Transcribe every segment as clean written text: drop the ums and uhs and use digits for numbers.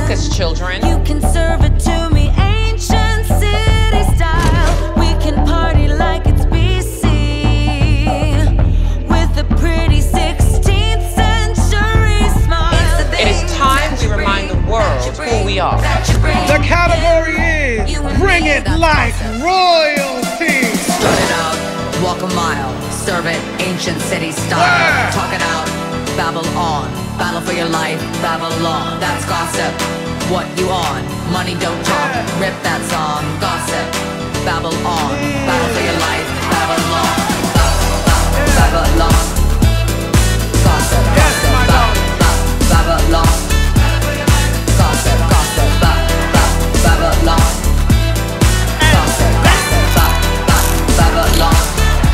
Focus, children. You can serve it to me, ancient city style. We can party like it's BC with a pretty 16th century smile. It is time we remind the world who we are. The category is Bring It Like Royalty. Start it out, walk a mile, serve it ancient city style. Yeah. Talk it out, babble on. Battle for your life, Babylon. That's gossip. What you on? Money don't talk. Rip that song. Gossip. Babble on. Battle for your life, Babylon. Babylon. Gossip. Gossip. Babylon. Gossip. Gossip. Babylon. Gossip. Gossip. Babylon.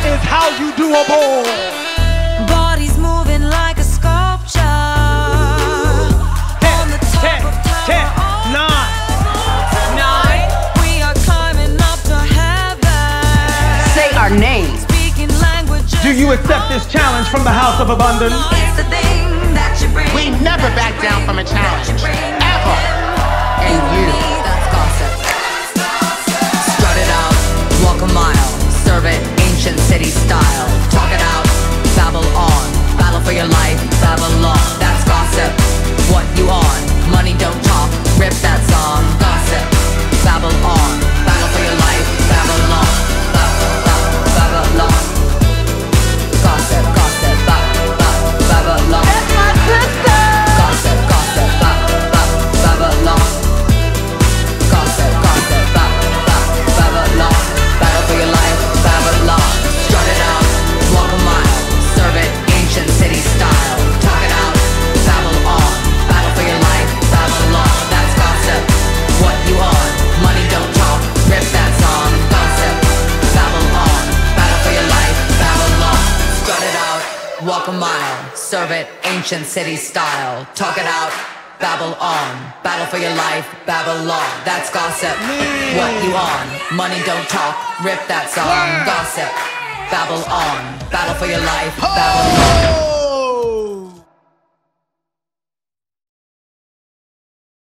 It's how you do a ball. Do you accept this challenge from the House of Abundance? We never back down from a challenge, ever. And you. That's gossip. Strut it out, walk a mile, serve it ancient city style. Talk it out, babble on, battle for your life, Babylon. That's gossip. What you on? Money don't talk. Rip that song. Gossip. Babble on, battle for your life, Babylon. Walk a mile, serve it ancient city style. Talk it out, babble on. Battle for your life, Babylon. That's gossip. What you on? Money don't talk. Rip that song. Gossip. Babble on. Battle for your life, Babylon.